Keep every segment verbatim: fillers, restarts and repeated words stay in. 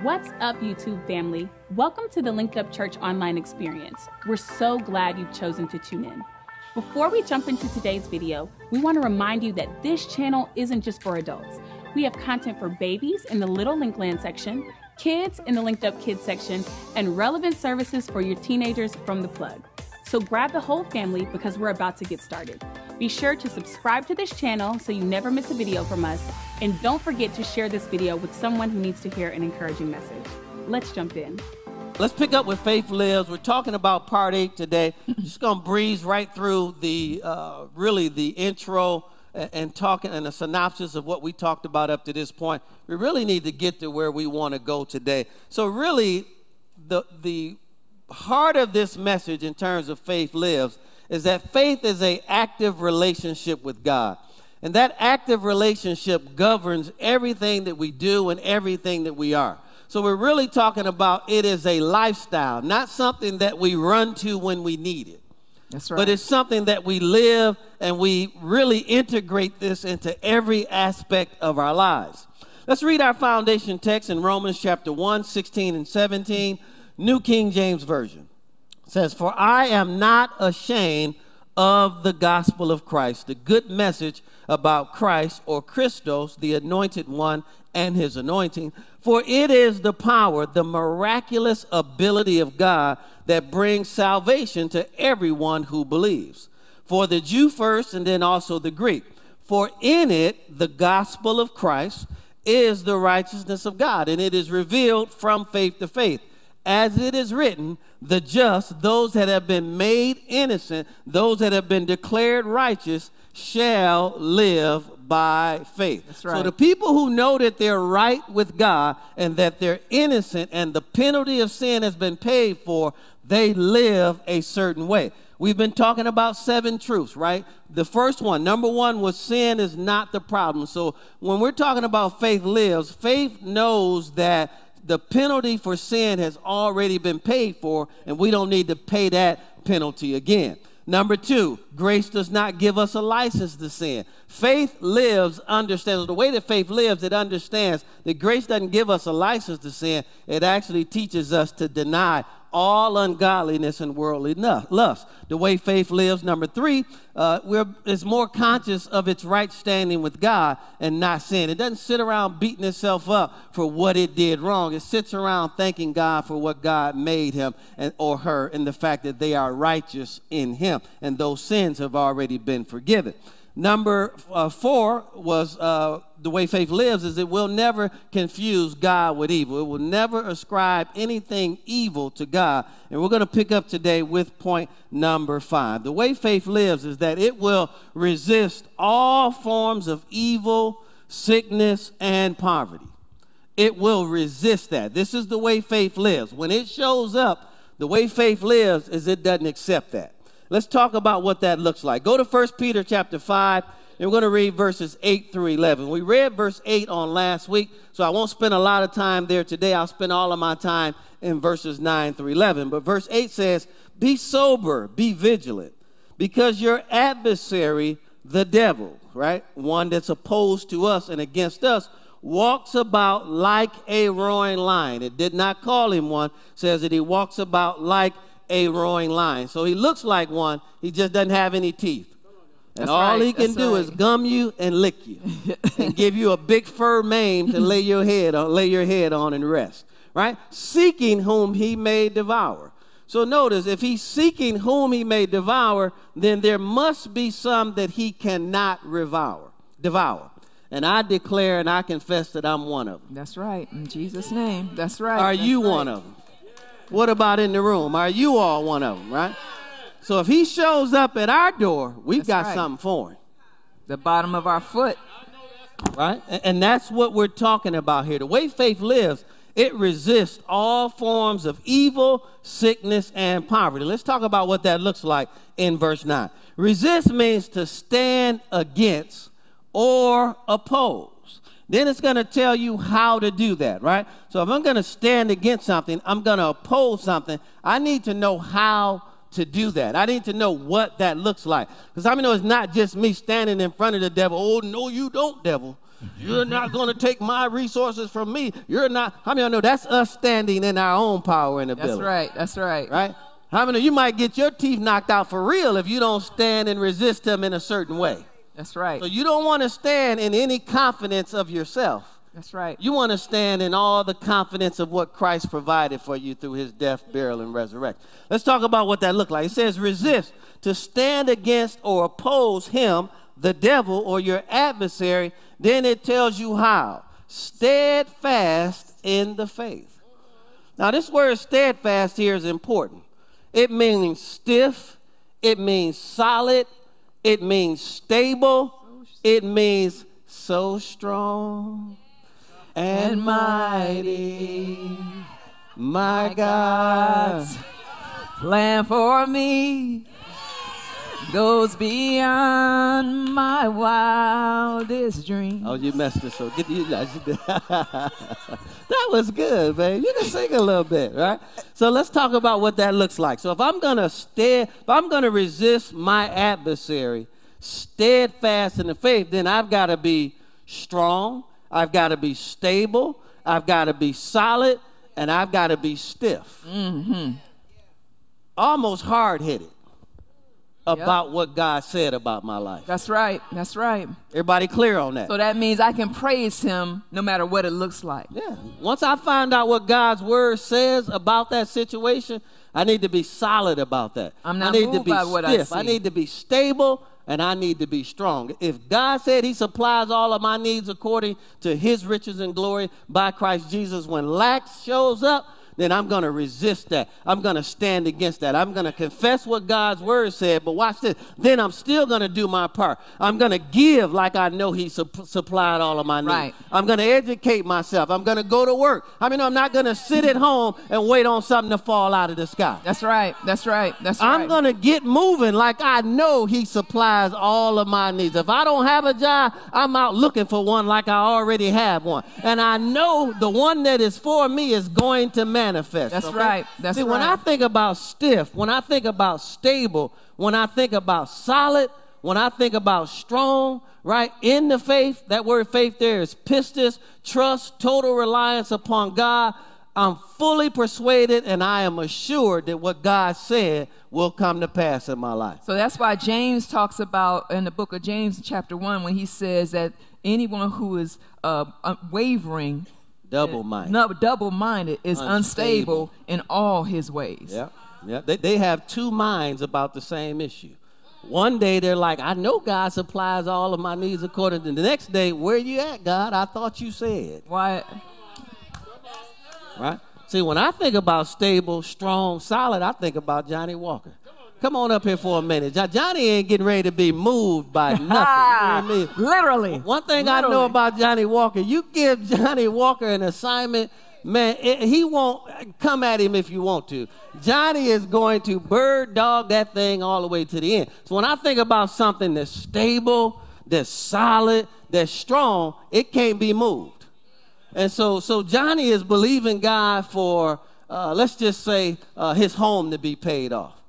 What's up, YouTube family? Welcome to the Linked Up Church online experience. We're so glad you've chosen to tune in. Before we jump into today's video, we want to remind you that this channel isn't just for adults. We have content for babies in the Little Link Land section, kids in the Linked Up Kids section, and relevant services for your teenagers from the plug. So grab the whole family because we're about to get started. Be sure to subscribe to this channel so you never miss a video from us. And don't forget to share this video with someone who needs to hear an encouraging message. Let's jump in. Let's pick up with Faith Lives. We're talking about part eight today. Just going to breeze right through the, uh, really the intro and, and talking and a synopsis of what we talked about up to this point. We really need to get to where we want to go today. So really the, the heart of this message in terms of Faith Lives is that faith is an active relationship with God. And that active relationship governs everything that we do and everything that we are. So we're really talking about it is a lifestyle, not something that we run to when we need it. That's right. But it's something that we live, and we really integrate this into every aspect of our lives. Let's read our foundation text in Romans chapter one, sixteen and seventeen, New King James Version. It says, "For I am not ashamed of the gospel of Christ, the good message about Christ or Christos, the anointed one and his anointing. For it is the power, the miraculous ability of God that brings salvation to everyone who believes. For the Jew first and then also the Greek. For in it, the gospel of Christ is the righteousness of God, and it is revealed from faith to faith. As it is written, the just, those that have been made innocent, those that have been declared righteous, shall live by faith." That's right. So the people who know that they're right with God and that they're innocent and the penalty of sin has been paid for, they live a certain way. We've been talking about seven truths, right? The first one, number one, was sin is not the problem. So when we're talking about faith lives, faith knows that the penalty for sin has already been paid for, and we don't need to pay that penalty again. Number two, grace does not give us a license to sin. Faith lives, understands, the way that faith lives, it understands that grace doesn't give us a license to sin. It actually teaches us to deny all ungodliness and worldly lust. The way faith lives, number three, uh, we're, is more conscious of its right standing with God and not sin. It doesn't sit around beating itself up for what it did wrong. It sits around thanking God for what God made him and, or her, and the fact that they are righteous in him, and those sins have already been forgiven. Number uh, four was uh, the way faith lives is it will never confuse God with evil. It will never ascribe anything evil to God. And we're going to pick up today with point number five. The way faith lives is that it will resist all forms of evil, sickness, and poverty. It will resist that. This is the way faith lives. When it shows up, the way faith lives is it doesn't accept that. Let's talk about what that looks like. Go to First Peter chapter five, and we're going to read verses eight through eleven. We read verse eight on last week, so I won't spend a lot of time there today. I'll spend all of my time in verses nine through eleven. But verse eight says, "Be sober, be vigilant, because your adversary, the devil," right, one that's opposed to us and against us, "walks about like a roaring lion." It did not call him one. It says that he walks about like a roaring lion. So he looks like one. He just doesn't have any teeth. And that's all right, he can do right. is gum you and lick you and give you a big fur mane to lay your head on, lay your head on and rest, right? "Seeking whom he may devour." So notice, if he's seeking whom he may devour, then there must be some that he cannot devour. devour. And I declare and I confess that I'm one of them. That's right. In Jesus' name. That's right. Are that's you right. one of them? What about in the room? Are you all one of them, right? So if he shows up at our door, we've that's got right. something for him. The bottom of our foot. Right? And that's what we're talking about here. The way faith lives, it resists all forms of evil, sickness, and poverty. Let's talk about what that looks like in verse nine. Resist means to stand against or oppose. Then it's going to tell you how to do that, right? So if I'm going to stand against something, I'm going to oppose something, I need to know how to do that. I need to know what that looks like. Because I mean, it's not just me standing in front of the devil. Oh, no, you don't, devil. You're not going to take my resources from me. You're not. How many of y'all know that's us standing in our own power and ability? That's right. That's right. Right? How many of you might get your teeth knocked out for real if you don't stand and resist them in a certain way? That's right. So you don't want to stand in any confidence of yourself. That's right. You want to stand in all the confidence of what Christ provided for you through his death, burial, and resurrection. Let's talk about what that looked like. It says resist, to stand against or oppose him, the devil, or your adversary. Then it tells you how. Steadfast in the faith. Now this word steadfast here is important. It means stiff. It means solid. It means stable. It means so strong and mighty, my God's plan for me goes beyond my wildest dream. Oh, you messed this up. Get you. That was good, babe. You can sing a little bit, right? So let's talk about what that looks like. So if I'm gonna stay, if I'm gonna resist my adversary, steadfast in the faith, then I've got to be strong. I've got to be stable, I've got to be solid, and I've got to be stiff. Mm-hmm. Almost hard-headed about yep. what God said about my life. That's right, that's right. Everybody clear on that? So that means I can praise him no matter what it looks like. Yeah. Once I find out what God's word says about that situation, I need to be solid about that. I'm not I need moved to be by what stiff. I see. I need to be stable. And I need to be strong. If God said he supplies all of my needs according to his riches and glory by Christ Jesus, when lack shows up, then I'm going to resist that. I'm going to stand against that. I'm going to confess what God's word said, but watch this. Then I'm still going to do my part. I'm going to give like I know he su supplied all of my needs. Right. I'm going to educate myself. I'm going to go to work. I mean, I'm not going to sit at home and wait on something to fall out of the sky. That's right. That's right. That's right. I'm going to get moving like I know he supplies all of my needs. If I don't have a job, I'm out looking for one like I already have one. And I know the one that is for me is going to manifest. Manifest, that's okay? right. That's See, right. When I think about stiff, when I think about stable, when I think about solid, when I think about strong, right, in the faith, that word faith there is pistis, trust, total reliance upon God. I'm fully persuaded and I am assured that what God said will come to pass in my life. So that's why James talks about in the book of James chapter one when he says that anyone who is uh, wavering, double-minded. No, double-minded is unstable. unstable in all his ways. Yeah, yeah. They, they have two minds about the same issue. One day they're like, I know God supplies all of my needs according to the next day. Where you at, God? I thought you said. Why? Right? See, when I think about stable, strong, solid, I think about Johnny Walker. Come on up here for a minute. Johnny ain't getting ready to be moved by nothing. You know what I mean? Literally. One thing Literally. I know about Johnny Walker, you give Johnny Walker an assignment, man, it, he won't come at him if you want to. Johnny is going to bird dog that thing all the way to the end. So when I think about something that's stable, that's solid, that's strong, it can't be moved. And so, so Johnny is believing God for, uh, let's just say, uh, his home to be paid off.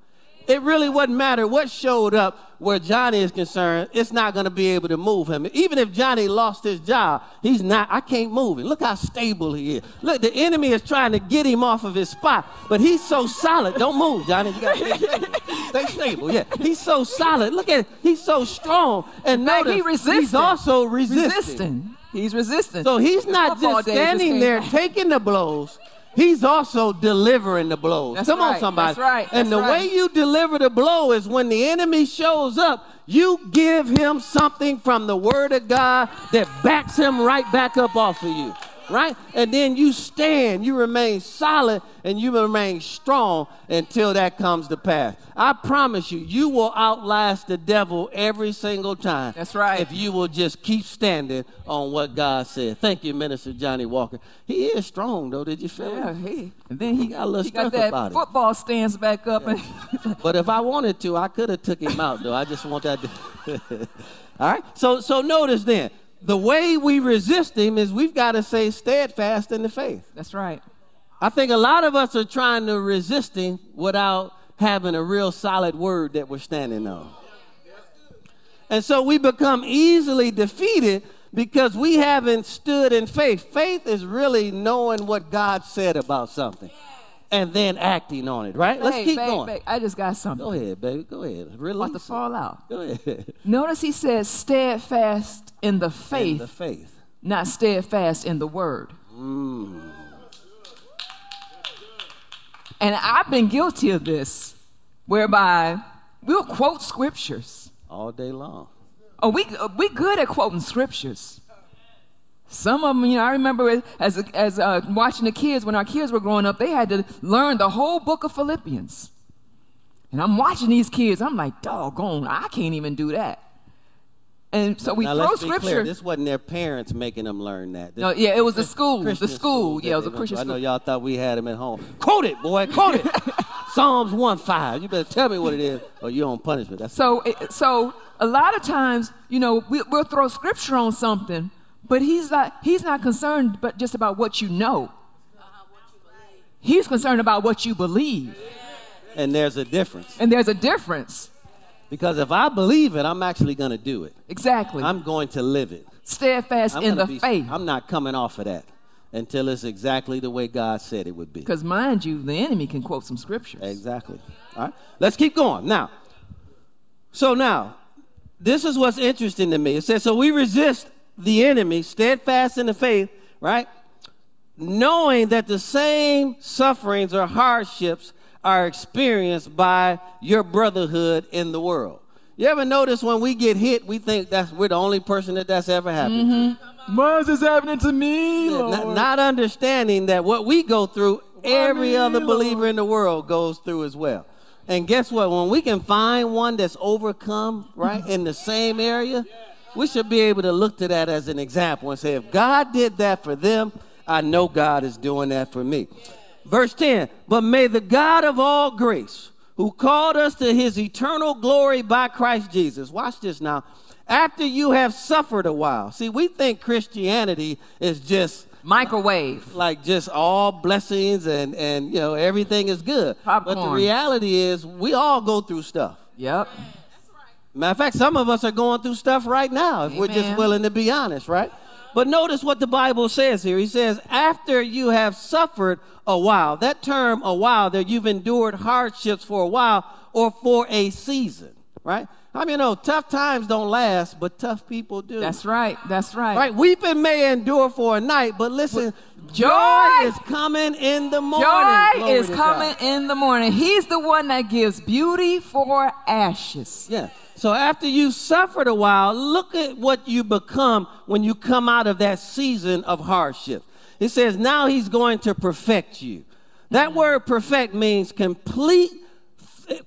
It really wouldn't matter what showed up where Johnny is concerned. It's not going to be able to move him. Even if Johnny lost his job, he's not, I can't move him. Look how stable he is. Look, the enemy is trying to get him off of his spot, but he's so solid. Don't move, Johnny. You got to stay stable. Stay stable, yeah. He's so solid. Look at it. He's so strong. And now he he's also resisting. resisting. He's resistant. So he's not just standing there taking the blows. He's also delivering the blows. That's Come right. on, somebody. That's right. That's and the right. way you deliver the blow is when the enemy shows up, you give him something from the word of God that backs him right back up off of you, right? And then you stand, you remain solid, and you remain strong until that comes to pass. I promise you, you will outlast the devil every single time. That's right. If you will just keep standing on what God said. Thank you, Minister Johnny Walker. He is strong, though. Did you feel yeah, it? He, and then he got a little strength about it. Football stands back up. Yeah. And but if I wanted to, I could have took him out, though. I just want that to all right? So, so notice then, the way we resist him is we've got to stay steadfast in the faith. That's right. I think a lot of us are trying to resist him without having a real solid word that we're standing on. And so we become easily defeated because we haven't stood in faith. Faith is really knowing what God said about something and then acting on it, right? Babe, Let's keep babe, going. Babe, I just got something. Go ahead, baby. Go ahead. Release About to fall out. Go ahead. Notice he says steadfast in the faith, in the faith. Not steadfast in the word. Mm. And I've been guilty of this, whereby we'll quote scriptures all day long. Oh, we we good at quoting scriptures. Some of them, you know, I remember as, as uh, watching the kids, when our kids were growing up, they had to learn the whole book of Philippians. And I'm watching these kids, I'm like, doggone, I can't even do that. And so we now, throw let's scripture. Be clear, this wasn't their parents making them learn that. This, no, yeah, it was the school, Christian the school. school yeah, it was a Christian school. I know y'all thought we had them at home. Quote it, boy, quote it. Psalms one five. You better tell me what it is or you're on punishment. That's so, it, so a lot of times, you know, we, we'll throw scripture on something, but he's not, he's not concerned but just about what you know. He's concerned about what you believe. And there's a difference. And there's a difference. Because if I believe it, I'm actually going to do it. Exactly. I'm going to live it. Steadfast in the faith. I'm not coming off of that until it's exactly the way God said it would be. Because mind you, the enemy can quote some scriptures. Exactly. All right. Let's keep going. Now, so now, this is what's interesting to me. It says, so we resist the enemy, steadfast in the faith, right? Knowing that the same sufferings or hardships are experienced by your brotherhood in the world. You ever notice when we get hit, we think that's we're the only person that that's ever happened mm-hmm. to? Why is this happening to me, Lord? Not, not understanding that what we go through, every me, other believer Lord. in the world goes through as well. And guess what? When we can find one that's overcome, right, in the same area, we should be able to look to that as an example and say, if God did that for them, I know God is doing that for me. Verse ten, but may the God of all grace, who called us to his eternal glory by Christ Jesus. Watch this now. After you have suffered a while. See, we think Christianity is just microwave, like just all blessings and, and you know, everything is good. Popcorn. But the reality is we all go through stuff. Yep. Matter of fact, some of us are going through stuff right now if Amen. we're just willing to be honest, right? But notice what the Bible says here. He says, after you have suffered a while. That term, a while, that you've endured hardships for a while or for a season, right? I mean, you know, tough times don't last, but tough people do. That's right. That's right. Right? Weeping may endure for a night, but listen, joy, joy is coming in the morning. Joy Glory is coming God. in the morning. He's the one that gives beauty for ashes. Yeah. So after you've suffered a while, look at what you become when you come out of that season of hardship. It says now he's going to perfect you. That mm-hmm. word perfect means complete,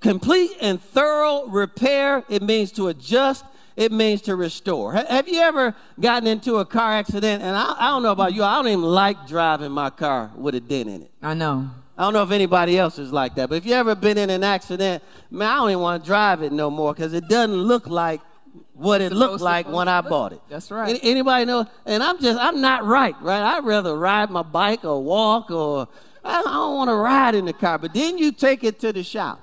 complete and thorough repair. It means to adjust. It means to restore. Have you ever gotten into a car accident? And I, I don't know about you. I don't even like driving my car with a dent in it. I know. I don't know if anybody else is like that, but if you ever been in an accident, man, I don't even want to drive it no more because it doesn't look like what it looked like when I bought it. That's right. Anybody know? And I'm just, I'm not right, right? I'd rather ride my bike or walk or, I don't want to ride in the car, but then you take it to the shop,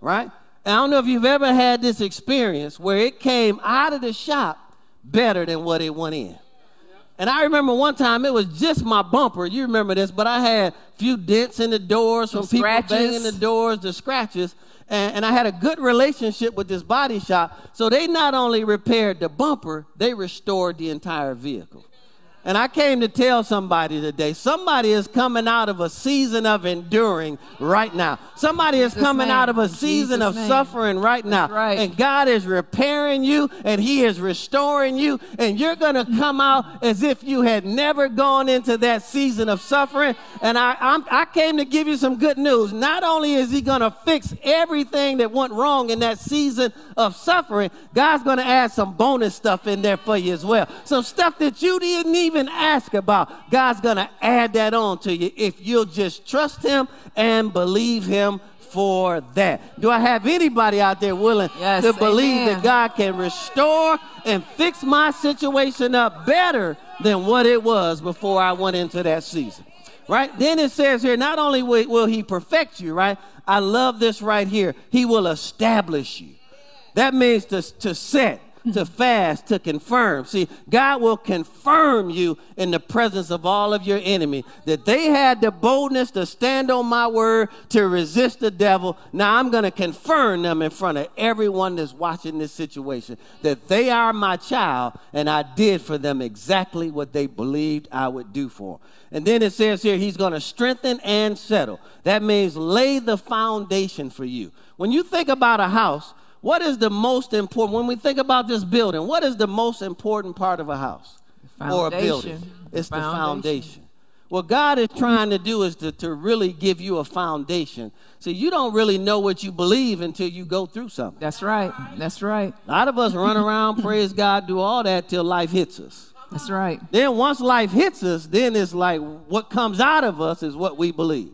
right? And I don't know if you've ever had this experience where it came out of the shop better than what it went in. And I remember one time, it was just my bumper. You remember this, but I had a few dents in the doors from people banging the doors, the scratches. And, and I had a good relationship with this body shop. So they not only repaired the bumper, they restored the entire vehicle. And I came to tell somebody today, somebody is coming out of a season of enduring right now. Somebody is coming out of a season of suffering right now. And God is repairing you and he is restoring you. And you're going to come out as if you had never gone into that season of suffering. And I, I'm, I came to give you some good news. Not only is he going to fix everything that went wrong in that season of suffering, God's going to add some bonus stuff in there for you as well. Some stuff that you didn't even Even ask about. God's going to add that on to you if you'll just trust him and believe him for that. Do I have anybody out there willing yes, to believe amen. that God can restore and fix my situation up better than what it was before I went into that season? Right? Then it says here, not only will he perfect you, right? I love this right here. He will establish you. That means to, to set, to fast, to confirm. See, God will confirm you in the presence of all of your enemy. That they had the boldness to stand on my word, to resist the devil. Now I'm going to confirm them in front of everyone that's watching this situation. That they are my child, and I did for them exactly what they believed I would do for them. And then it says here, he's going to strengthen and settle. That means lay the foundation for you. When you think about a house, what is the most important? When we think about this building, what is the most important part of a house or a building? It's the foundation. What God is trying to do is to, to really give you a foundation. See, you don't really know what you believe until you go through something. That's right. That's right. A lot of us run around, praise God, do all that till life hits us. That's right. Then once life hits us, then it's like what comes out of us is what we believe,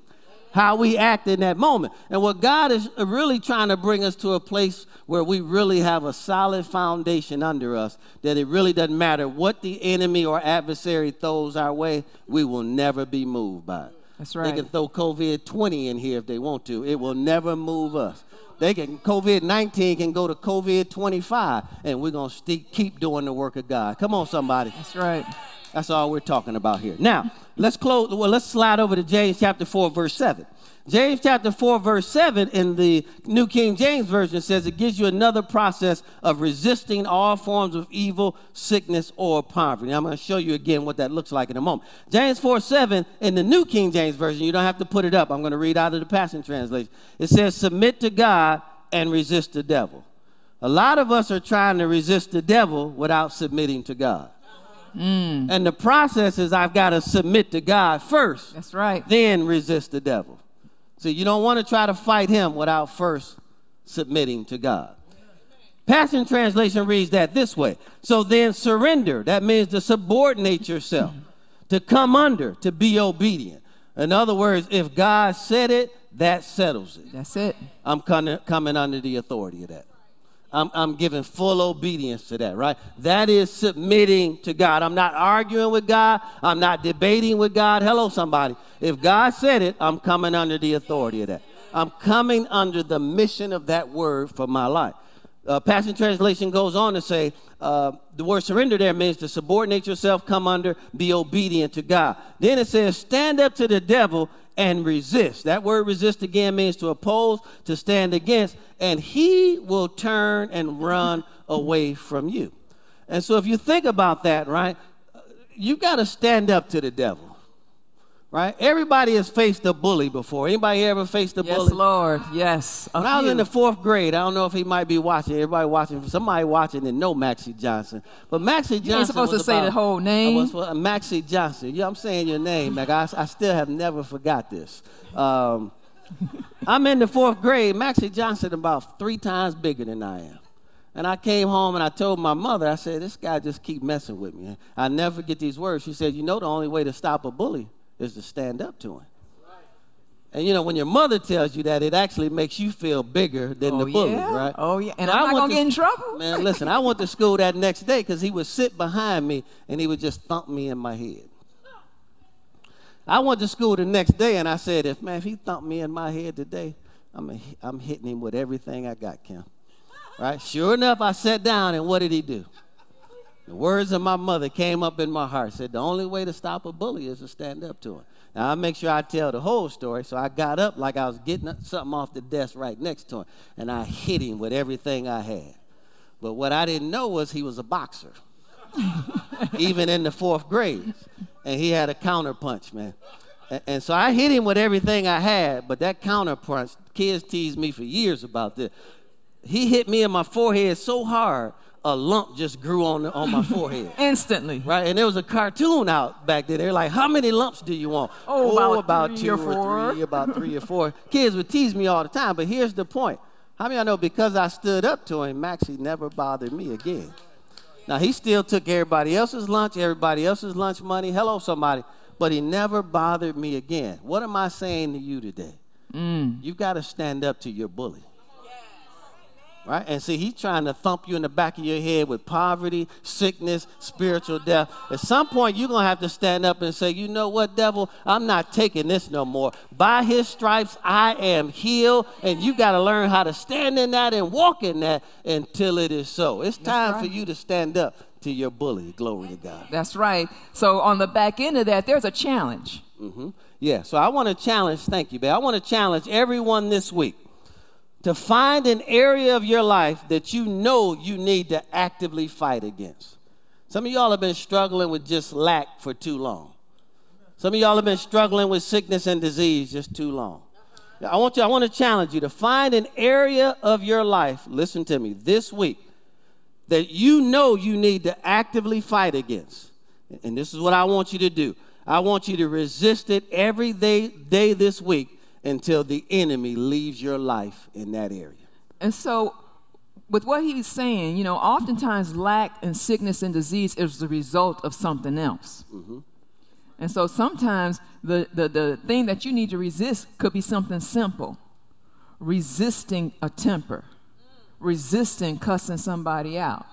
how we act in that moment. And what God is really trying to bring us to a place where we really have a solid foundation under us, that it really doesn't matter what the enemy or adversary throws our way, we will never be moved by it. That's right. They can throw COVID twenty in here if they want to. It will never move us. They can, COVID nineteen can go to COVID twenty-five, and we're going to keep doing the work of God. Come on, somebody. That's right. That's all we're talking about here. Now, let's close. Well, let's slide over to James chapter four, verse seven. James chapter four, verse seven in the New King James Version says it gives you another process of resisting all forms of evil, sickness, or poverty. Now, I'm going to show you again what that looks like in a moment. James four, seven in the New King James Version, you don't have to put it up. I'm going to read out of the Passion Translation. It says, submit to God and resist the devil. A lot of us are trying to resist the devil without submitting to God. Mm. And the process is I've got to submit to God first. That's right. Then resist the devil. So you don't want to try to fight him without first submitting to God. Passion Translation reads that this way. So then surrender. That means to subordinate yourself, to come under, to be obedient. In other words, if God said it, that settles it. That's it. I'm coming under the authority of that. I'm, I'm giving full obedience to that, right? That is submitting to God. I'm not arguing with God. I'm not debating with God. Hello, somebody. If God said it, I'm coming under the authority of that. I'm coming under the mission of that word for my life. Uh, Passion Translation goes on to say, uh, the word surrender there means to subordinate yourself, come under, be obedient to God. Then it says, stand up to the devil and resist. That word resist again means to oppose, to stand against, and he will turn and run away from you. And so if you think about that, right, you've got to stand up to the devil, right? Everybody has faced a bully before. Anybody ever faced a yes, bully? Yes, Lord, yes. When I was you. in the fourth grade, I don't know if he might be watching, everybody watching, somebody watching and know Maxie Johnson. But Maxie Johnson. You ain't supposed was to about, say the whole name. I was, uh, Maxie Johnson. Yeah, I'm saying your name. Like I, I still have never forgot this. Um, I'm in the fourth grade. Maxie Johnson about three times bigger than I am. And I came home and I told my mother, I said, this guy just keep messing with me. I never forget these words. She said, you know the only way to stop a bully is to stand up to him. And, you know, when your mother tells you that, it actually makes you feel bigger than oh, the bully, yeah? right? Oh, yeah. And so I'm not going to get in trouble. Man, listen, I went to school that next day because he would sit behind me and he would just thump me in my head. I went to school the next day and I said, if, man, if he thumped me in my head today, I'm, a, I'm hitting him with everything I got, Kim. Right? Sure enough, I sat down and what did he do? The words of my mother came up in my heart, said the only way to stop a bully is to stand up to him. Now, I make sure I tell the whole story, so I got up like I was getting something off the desk right next to him, and I hit him with everything I had. But what I didn't know was he was a boxer, even in the fourth grade, and he had a counterpunch, man. And, and so I hit him with everything I had, but that counterpunch, kids teased me for years about this. He hit me in my forehead so hard, a lump just grew on, the, on my forehead. Instantly. Right? And there was a cartoon out back there. They were like, how many lumps do you want? Oh, oh about, about three two or, four. or three, about three or four. Kids would tease me all the time, but here's the point. How many of y'all know because I stood up to him, Maxie never bothered me again. Now, he still took everybody else's lunch, everybody else's lunch money. Hello, somebody. But he never bothered me again. What am I saying to you today? Mm. You've got to stand up to your bully. Right? And see, he's trying to thump you in the back of your head with poverty, sickness, spiritual death. At some point, you're going to have to stand up and say, you know what, devil, I'm not taking this no more. By his stripes, I am healed. And you got to learn how to stand in that and walk in that until it is so. It's time right. for you to stand up to your bully. Glory to God. That's right. So on the back end of that, there's a challenge. Mm-hmm. Yeah. So I want to challenge. Thank you, babe. I want to challenge everyone this week to find an area of your life that you know you need to actively fight against. Some of y'all have been struggling with just lack for too long. Some of y'all have been struggling with sickness and disease just too long. Now, I want you, I want to challenge you to find an area of your life, listen to me, this week, that you know you need to actively fight against. And this is what I want you to do. I want you to resist it every day, day this week, until the enemy leaves your life in that area. And so with what he was saying, you know, oftentimes lack and sickness and disease is the result of something else. Mm-hmm. And so sometimes the, the, the thing that you need to resist could be something simple. Resisting a temper. Resisting cussing somebody out.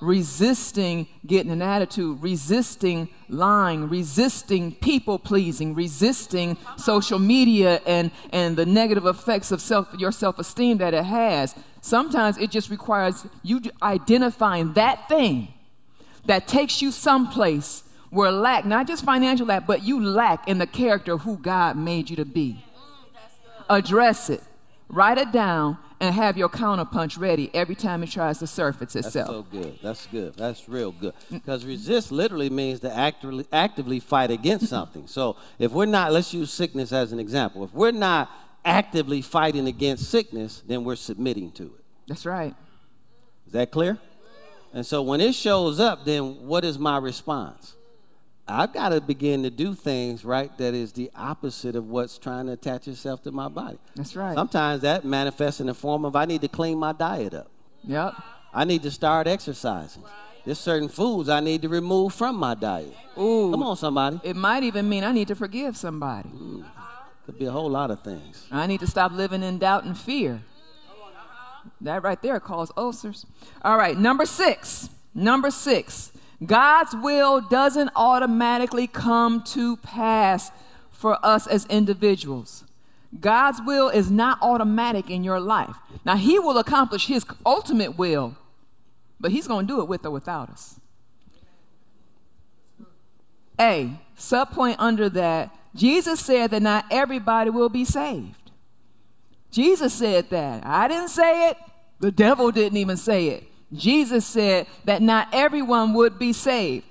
Resisting getting an attitude, resisting lying, resisting people pleasing, resisting social media and, and the negative effects of self, your self-esteem that it has. Sometimes it just requires you identifying that thing that takes you someplace where lack, not just financial lack, but you lack in the character of who God made you to be. Address it, write it down, and have your counterpunch ready every time it tries to surface itself. That's so good. That's good. That's real good. Because resist literally means to actively, actively fight against something. So if we're not, let's use sickness as an example. If we're not actively fighting against sickness, then we're submitting to it. That's right. Is that clear? And so when it shows up, then what is my response? I've got to begin to do things, right, that is the opposite of what's trying to attach itself to my body. That's right. Sometimes that manifests in the form of I need to clean my diet up. Yep. I need to start exercising. Right. There's certain foods I need to remove from my diet. Ooh. Come on, somebody. It might even mean I need to forgive somebody. Ooh. Could be a whole lot of things. I need to stop living in doubt and fear. That right there calls ulcers. All right, number six. Number six. God's will doesn't automatically come to pass for us as individuals. God's will is not automatic in your life. Now, he will accomplish his ultimate will, but he's going to do it with or without us. A, subpoint under that, Jesus said that not everybody will be saved. Jesus said that. I didn't say it. The devil didn't even say it. Jesus said that not everyone would be saved.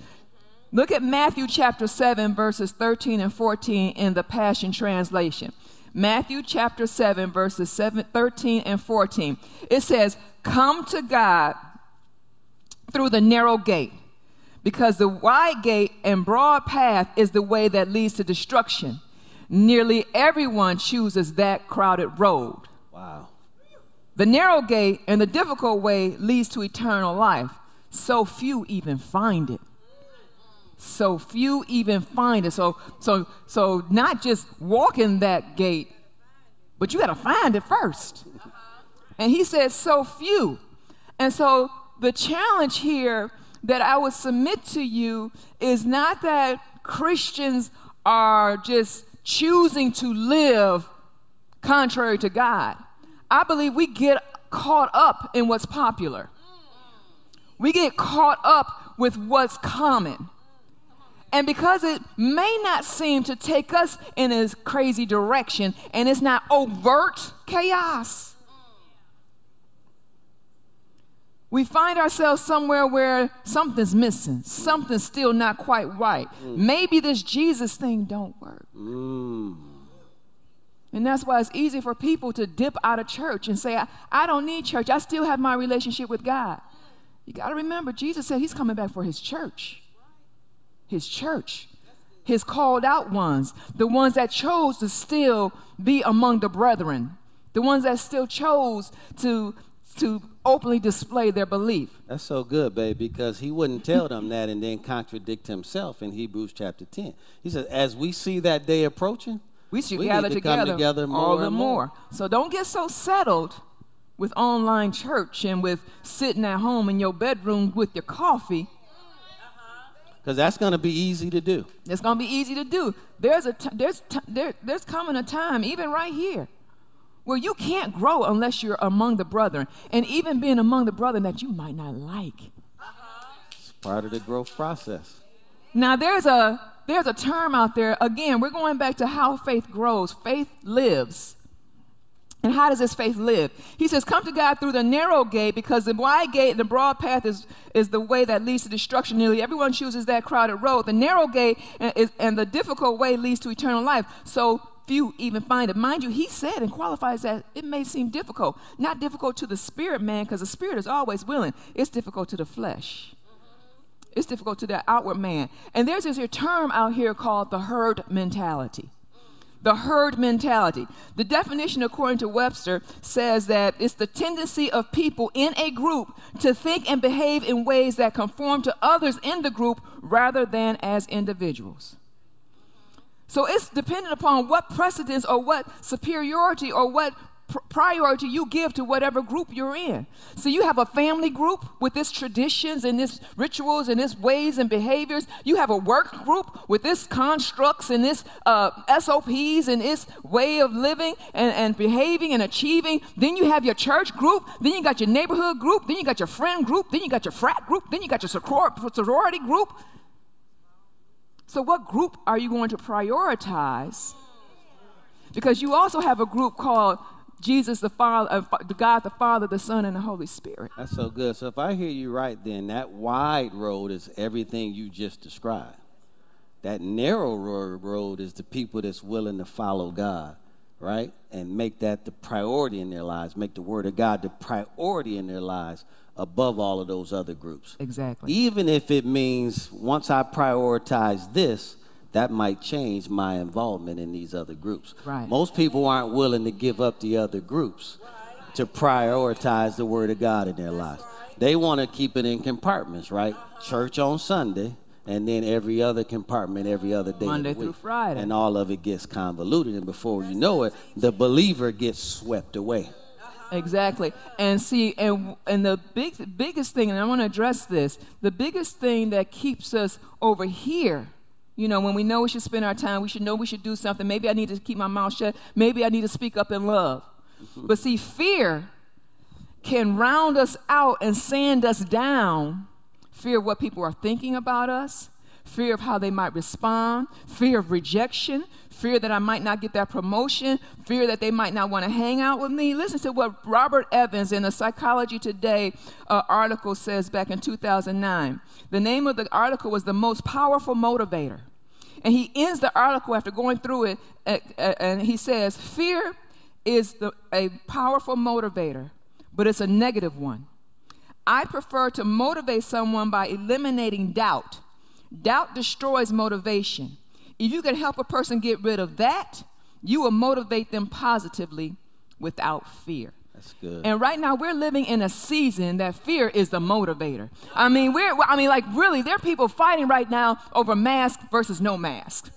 Look at Matthew chapter seven, verses thirteen and fourteen in the Passion Translation. Matthew chapter seven, verses thirteen and fourteen. It says, "Come to God through the narrow gate, because the wide gate and broad path is the way that leads to destruction. Nearly everyone chooses that crowded road." Wow. "The narrow gate and the difficult way leads to eternal life. So few even find it." So few even find it. So, so, so not just walking that gate, but you got to find it first. And he says, so few. And so the challenge here that I would submit to you is not that Christians are just choosing to live contrary to God. I believe we get caught up in what's popular. We get caught up with what's common. And because it may not seem to take us in this crazy direction, and it's not overt chaos, we find ourselves somewhere where something's missing. Something's still not quite right. Maybe this Jesus thing don't work. Mm. And that's why it's easy for people to dip out of church and say, I, I don't need church. I still have my relationship with God. You got to remember, Jesus said he's coming back for his church. His church. His called out ones. The ones that chose to still be among the brethren. The ones that still chose to, to openly display their belief. That's so good, babe, because he wouldn't tell them that and then contradict himself in Hebrews chapter ten. He says, as we see that day approaching, We should we gather, to together, come together more all the more. more. So don't get so settled with online church and with sitting at home in your bedroom with your coffee. Because that's going to be easy to do. It's going to be easy to do. There's, a t there's, t there there's coming a time, even right here, where you can't grow unless you're among the brethren. And even being among the brethren that you might not like. It's part of the growth process. Now, there's a, there's a term out there. Again, we're going back to how faith grows. Faith lives. And how does this faith live? He says, come to God through the narrow gate, because the wide gate and the broad path is, is the way that leads to destruction. Nearly everyone chooses that crowded road. The narrow gate and, is, and the difficult way leads to eternal life. So few even find it. Mind you, he said and qualifies that it may seem difficult. Not difficult to the spirit, man, because the spirit is always willing. It's difficult to the flesh. It's difficult to the outward man. And there's this term out here called the herd mentality. The herd mentality. The definition, according to Webster, says that it's the tendency of people in a group to think and behave in ways that conform to others in the group rather than as individuals. So it's dependent upon what precedence or what superiority or what pr priority you give to whatever group you're in. So you have a family group with its traditions and its rituals and its ways and behaviors. You have a work group with its constructs and its uh, S O Ps and its way of living and, and behaving and achieving. Then you have your church group. Then you got your neighborhood group. Then you got your friend group. Then you got your frat group. Then you got your soror sorority group. So what group are you going to prioritize? Because you also have a group called Jesus the Father, uh, God the Father, the Son, and the Holy Spirit. That's so good. So if I hear you right, then that wide road is everything you just described. That narrow road is the people that's willing to follow God, right? And make that the priority in their lives, make the Word of God the priority in their lives above all of those other groups. Exactly. Even if it means once I prioritize this, that might change my involvement in these other groups. Right. Most people aren't willing to give up the other groups right. to prioritize the Word of God in their That's lives. Right. They want to keep it in compartments, right? Uh-huh. Church on Sunday, and then every other compartment every other day. Monday through Friday. And all of it gets convoluted, and before That's you know it, the believer gets swept away. Exactly. And see, and and the big biggest thing, and I want to address this, the biggest thing that keeps us over here, you know, when we know we should spend our time, we should know we should do something. Maybe I need to keep my mouth shut. Maybe I need to speak up in love. Mm-hmm. But see, fear can round us out and sand us down. Fear of what people are thinking about us. Fear of how they might respond, fear of rejection, fear that I might not get that promotion, fear that they might not want to hang out with me. Listen to what Robert Evans in the Psychology Today uh, article says back in two thousand nine. The name of the article was The Most Powerful Motivator. And he ends the article after going through it, uh, uh, and he says, fear is the, a powerful motivator, but it's a negative one. I prefer to motivate someone by eliminating doubt. Doubt destroys motivation. If you can help a person get rid of that, you will motivate them positively without fear. That's good. And right now we're living in a season that fear is the motivator. I mean, we're, I mean, like really, there are people fighting right now over mask versus no mask.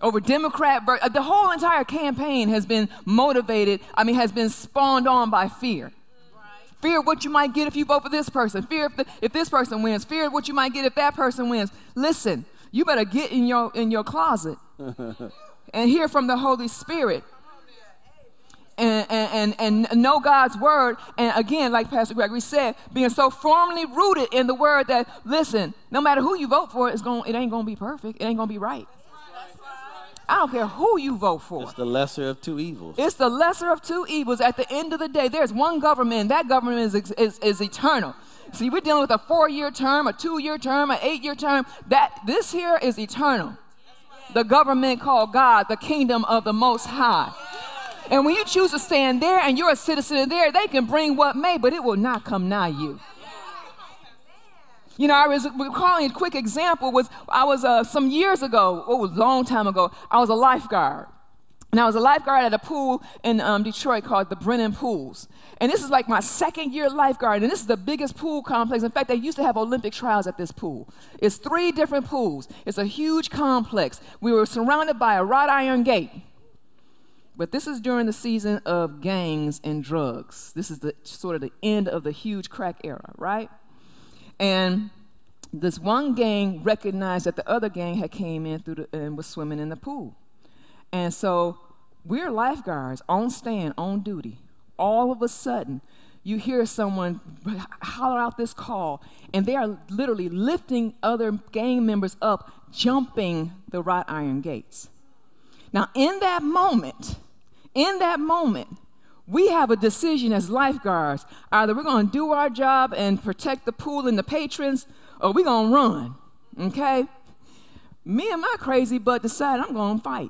Over Democrat, versus, the whole entire campaign has been motivated, I mean, has been spawned on by fear. Fear what you might get if you vote for this person. Fear if, the, if this person wins. Fear what you might get if that person wins. Listen, you better get in your, in your closet and hear from the Holy Spirit and, and, and, and know God's word. And again, like Pastor Gregory said, being so firmly rooted in the word that, listen, no matter who you vote for, it's gonna, it ain't going to be perfect. It ain't going to be right. I don't care who you vote for. It's the lesser of two evils. It's the lesser of two evils. At the end of the day, there's one government, and that government is, is, is eternal. See, we're dealing with a four-year term, a two-year term, an eight-year term. That, this here is eternal. The government called God, the kingdom of the Most High. And when you choose to stand there and you're a citizen there, they can bring what may, but it will not come nigh you. You know, I was recalling a quick example was I was uh, some years ago, oh, a long time ago, I was a lifeguard. And I was a lifeguard at a pool in um, Detroit called the Brennan Pools. And this is like my second year lifeguard, and this is the biggest pool complex. In fact, they used to have Olympic trials at this pool. It's three different pools. It's a huge complex. We were surrounded by a wrought iron gate. But this is during the season of gangs and drugs. This is the sort of the end of the huge crack era, right? And this one gang recognized that the other gang had came in through the, and was swimming in the pool. And so we're lifeguards on stand, on duty. All of a sudden, you hear someone holler out this call, and they are literally lifting other gang members up, jumping the wrought iron gates. Now, in that moment, in that moment, we have a decision as lifeguards. Either we're going to do our job and protect the pool and the patrons, or we're going to run, okay? Me and my crazy butt decided I'm going to fight.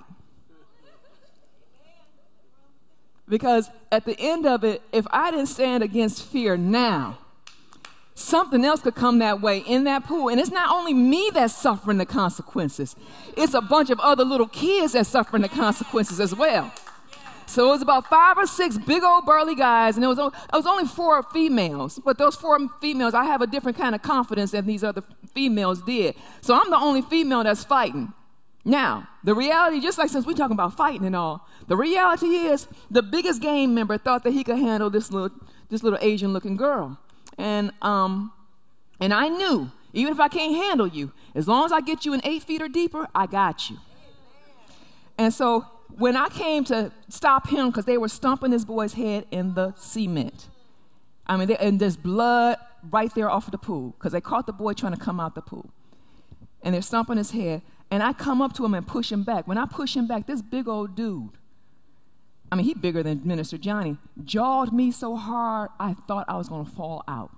Because at the end of it, if I didn't stand against fear now, something else could come that way in that pool. And it's not only me that's suffering the consequences. It's a bunch of other little kids that's suffering the consequences as well. So it was about five or six big old burly guys, and it was, it was only four females. But those four females, I have a different kind of confidence than these other females did. So I'm the only female that's fighting. Now, the reality, just like since we're talking about fighting and all, the reality is the biggest gang member thought that he could handle this little, this little Asian-looking girl. And, um, and I knew, even if I can't handle you, as long as I get you in eight feet or deeper, I got you. And so when I came to stop him, because they were stomping this boy's head in the cement, I mean, they, and there's blood right there off of the pool, because they caught the boy trying to come out the pool. And they're stomping his head. And I come up to him and push him back. When I push him back, this big old dude, I mean, he's bigger than Minister Johnny, jawed me so hard I thought I was going to fall out.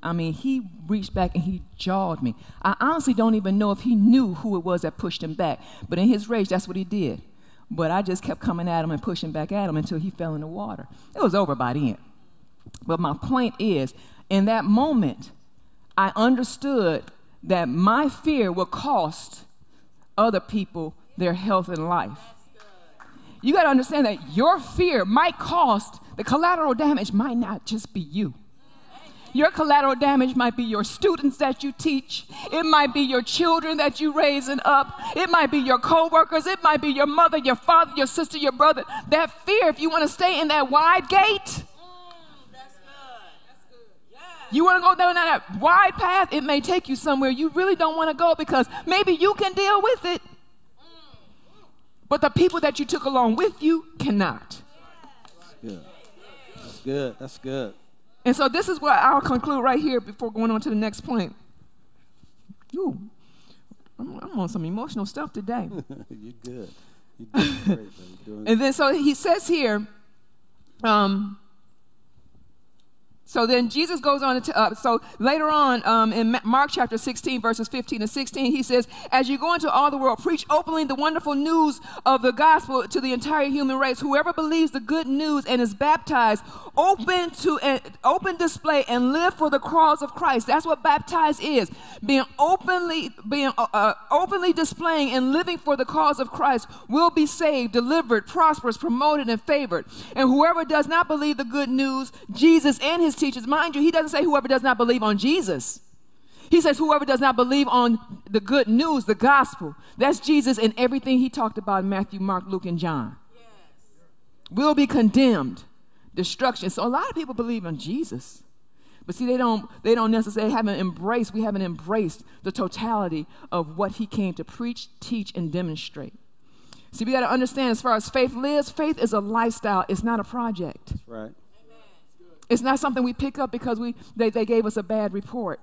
I mean, he reached back and he jawed me. I honestly don't even know if he knew who it was that pushed him back. But in his rage, that's what he did. But I just kept coming at him and pushing back at him until he fell in the water. It was over by then. But my point is, in that moment, I understood that my fear will cost other people their health and life. You got to understand that your fear might cost, the collateral damage might not just be you. Your collateral damage might be your students that you teach. It might be your children that you raising up. It might be your coworkers. It might be your mother, your father, your sister, your brother. That fear, if you want to stay in that wide gate, you want to go down that wide path, it may take you somewhere you really don't want to go because maybe you can deal with it. But the people that you took along with you cannot. That's good. That's good. That's good. And so this is what I'll conclude right here before going on to the next point. Ooh, I'm, I'm on some emotional stuff today. You're good. You're doing great, man. You're doing and then so he says here, um, So then Jesus goes on, to, uh, so later on um, in Ma Mark chapter sixteen, verses fifteen and sixteen, he says, as you go into all the world, preach openly the wonderful news of the gospel to the entire human race. Whoever believes the good news and is baptized, open to an open display and live for the cause of Christ. That's what baptized is, being openly, being uh, openly displaying and living for the cause of Christ will be saved, delivered, prosperous, promoted, and favored. And whoever does not believe the good news, Jesus and his teachers. Mind you, he doesn't say whoever does not believe on Jesus. He says whoever does not believe on the good news, the gospel. That's Jesus and everything he talked about in Matthew, Mark, Luke, and John. Yes. Will be condemned. Destruction. So a lot of people believe on Jesus. But see, they don't, they don't necessarily haven't embraced, we haven't embraced the totality of what he came to preach, teach, and demonstrate. See, we got to understand as far as faith lives, faith is a lifestyle. It's not a project. That's right. It's not something we pick up because we, they, they gave us a bad report.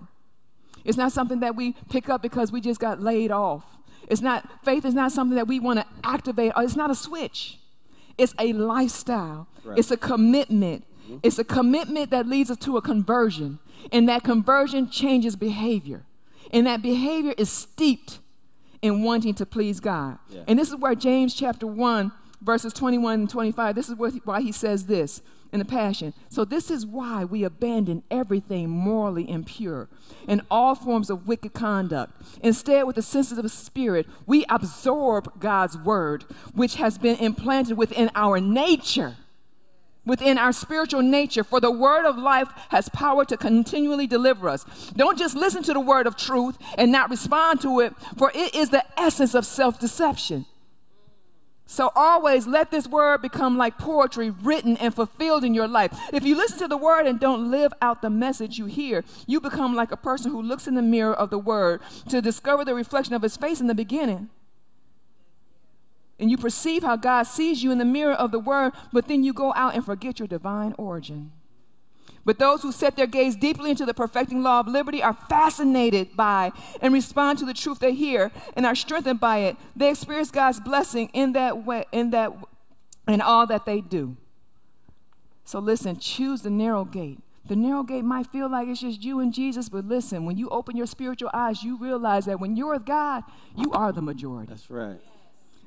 It's not something that we pick up because we just got laid off. It's not, faith is not something that we want to activate. It's not a switch. It's a lifestyle. Right. It's a commitment. Mm-hmm. It's a commitment that leads us to a conversion. And that conversion changes behavior. And that behavior is steeped in wanting to please God. Yeah. And this is where James chapter one, verses twenty-one and twenty-five, this is why he says this in the Passion. So this is why we abandon everything morally impure and all forms of wicked conduct. Instead, with a sensitive spirit, we absorb God's word, which has been implanted within our nature, within our spiritual nature, for the word of life has power to continually deliver us. Don't just listen to the word of truth and not respond to it, for it is the essence of self-deception. So always let this word become like poetry written and fulfilled in your life. If you listen to the word and don't live out the message you hear, you become like a person who looks in the mirror of the word to discover the reflection of his face in the beginning. And you perceive how God sees you in the mirror of the word, but then you go out and forget your divine origin. But those who set their gaze deeply into the perfecting law of liberty are fascinated by and respond to the truth they hear and are strengthened by it. They experience God's blessing in that way, in that, in all that they do. So listen, choose the narrow gate. The narrow gate might feel like it's just you and Jesus, but listen, when you open your spiritual eyes, you realize that when you're with God, you are the majority. That's right.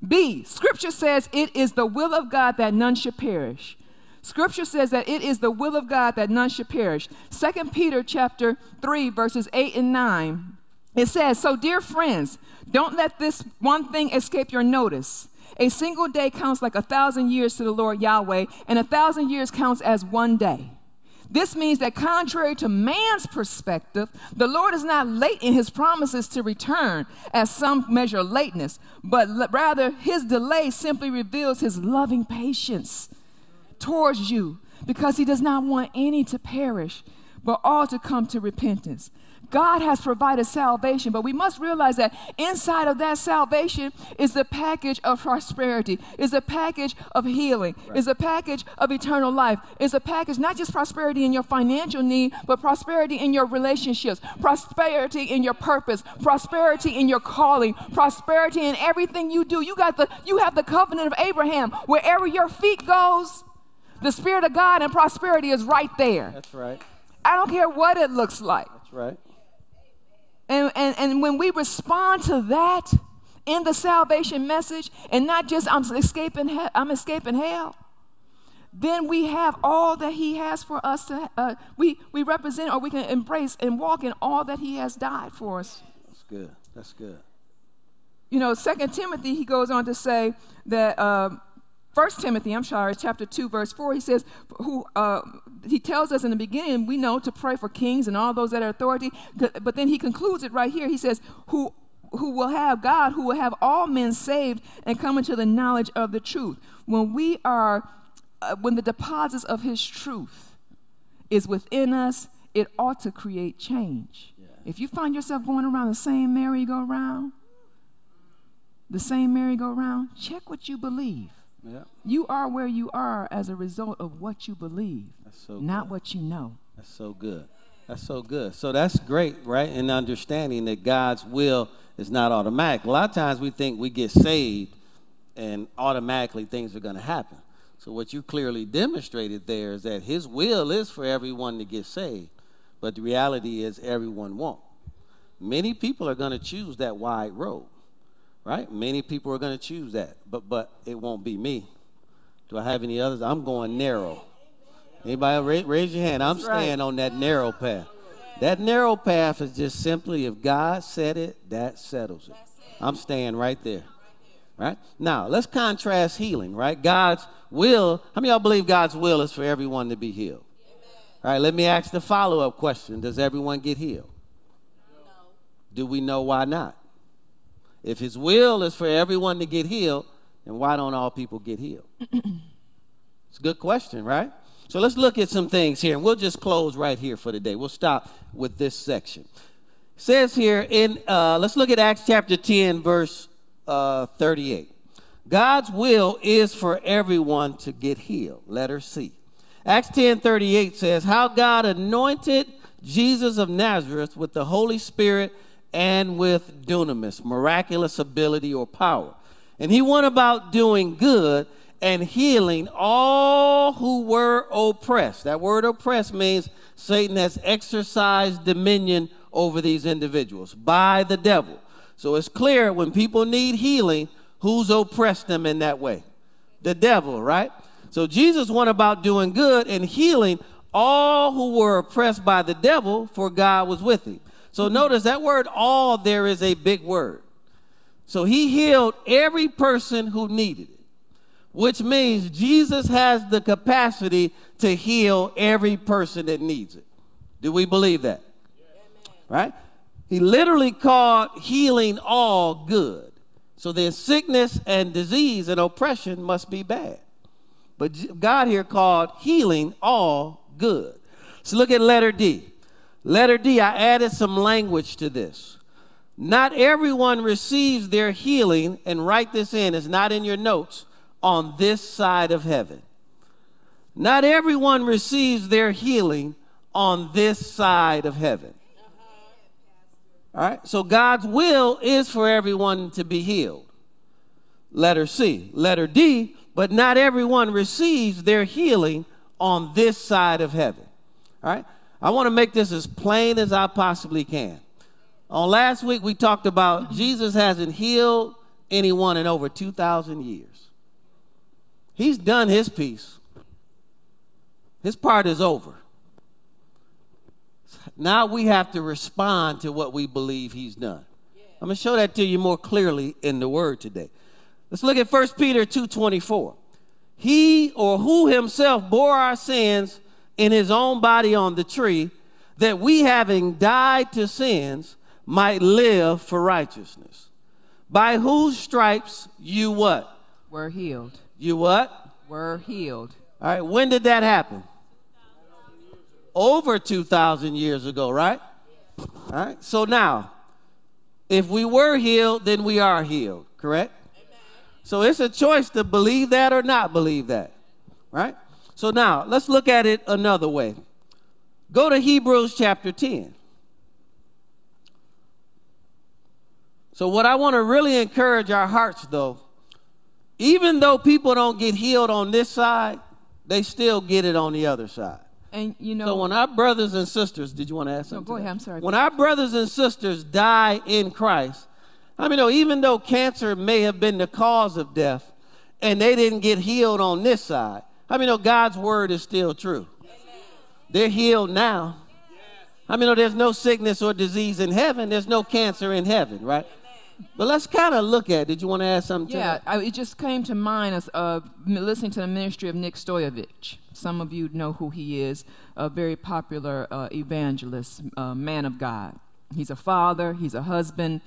B, Scripture says it is the will of God that none should perish. Scripture says that it is the will of God that none should perish. Second Peter chapter three, verses eight and nine, it says, so dear friends, don't let this one thing escape your notice. A single day counts like a thousand years to the Lord Yahweh, and a thousand years counts as one day. This means that contrary to man's perspective, the Lord is not late in his promises to return, as some measure lateness, but rather his delay simply reveals his loving patience towards you, because he does not want any to perish, but all to come to repentance. God has provided salvation, but we must realize that inside of that salvation is the package of prosperity, is a package of healing, right. is a package of eternal life, is a package, not just prosperity in your financial need, but prosperity in your relationships, prosperity in your purpose, prosperity in your calling, prosperity in everything you do. You got the, you have the covenant of Abraham. Wherever your feet goes, the Spirit of God and prosperity is right there. That's right. I don't care what it looks like. That's right. And, and, and when we respond to that in the salvation message, and not just I'm escaping, I'm escaping hell, then we have all that he has for us to, uh, we, we represent, or we can embrace and walk in all that he has died for us. That's good. That's good. You know, Second Timothy, he goes on to say that, um, First Timothy, I'm sorry, chapter two, verse four, he says, who, uh, he tells us in the beginning, we know to pray for kings and all those that are authority, but then he concludes it right here. He says, who, who will have God, who will have all men saved and come into the knowledge of the truth. When we are, uh, when the deposits of his truth is within us, it ought to create change. Yeah. If you find yourself going around the same merry-go-round, the same merry-go-round, check what you believe. Yep. You are where you are as a result of what you believe, so not what you know. That's so good. That's so good. So that's great, right? And understanding that God's will is not automatic. A lot of times we think we get saved and automatically things are going to happen. So what you clearly demonstrated there is that his will is for everyone to get saved. But the reality is everyone won't. Many people are going to choose that wide road. Right? Many people are going to choose that, but but it won't be me. Do I have any others? I'm going narrow. Anybody raise, raise your hand? I'm staying on that narrow path. That narrow path is just simply if God said it, that settles it. I'm staying right there. Right? Now, let's contrast healing, right? God's will, how many of y'all believe God's will is for everyone to be healed? All right, let me ask the follow-up question. Does everyone get healed? Do we know why not? If his will is for everyone to get healed, then why don't all people get healed? It's a good question, right? So let's look at some things here, and we'll just close right here for today. We'll stop with this section. It says here, in, uh, let's look at Acts chapter ten, verse uh, thirty-eight. God's will is for everyone to get healed. Letter C. Acts ten thirty-eight says, how God anointed Jesus of Nazareth with the Holy Spirit and with dunamis, miraculous ability or power. And he went about doing good and healing all who were oppressed. That word oppressed means Satan has exercised dominion over these individuals by the devil. So it's clear when people need healing, who's oppressed them in that way? The devil, right? So Jesus went about doing good and healing all who were oppressed by the devil, for God was with him. So notice that word all there is a big word. So he healed every person who needed it, which means Jesus has the capacity to heal every person that needs it. Do we believe that? Yeah. Right? He literally called healing all good. So then sickness and disease and oppression must be bad. But God here called healing all good. So look at letter D. Letter D, I added some language to this. Not everyone receives their healing, and write this in, it's not in your notes, on this side of heaven. Not everyone receives their healing on this side of heaven. All right, so God's will is for everyone to be healed. Letter C. Letter D, but not everyone receives their healing on this side of heaven. All right, I want to make this as plain as I possibly can. On last week, we talked about Jesus hasn't healed anyone in over two thousand years. He's done his piece. His part is over. Now we have to respond to what we believe he's done. I'm going to show that to you more clearly in the word today. Let's look at First Peter two twenty-four. He or who himself bore our sins in his own body on the tree, that we, having died to sins, might live for righteousness. By whose stripes you what? Were healed. You what? Were healed. All right, when did that happen? Over two thousand years ago, right? All right, so now, if we were healed, then we are healed, correct? Amen. So it's a choice to believe that or not believe that, right? So now, let's look at it another way. Go to Hebrews chapter ten. So what I want to really encourage our hearts, though, even though people don't get healed on this side, they still get it on the other side. And you know, so when our brothers and sisters, did you want to ask something? No, go ahead, I'm sorry. When our brothers and sisters die in Christ, I mean, no, even though cancer may have been the cause of death and they didn't get healed on this side, I mean, no, God's word is still true. Amen. They're healed now. Yes. I mean, no, there's no sickness or disease in heaven. There's no cancer in heaven, right? Amen. But let's kind of look at it. Did you want to add something yeah, to that? Yeah, it just came to mind as uh, listening to the ministry of Nick Stojevich. Some of you know who he is, a very popular uh, evangelist, uh, man of God. He's a father. He's a husband,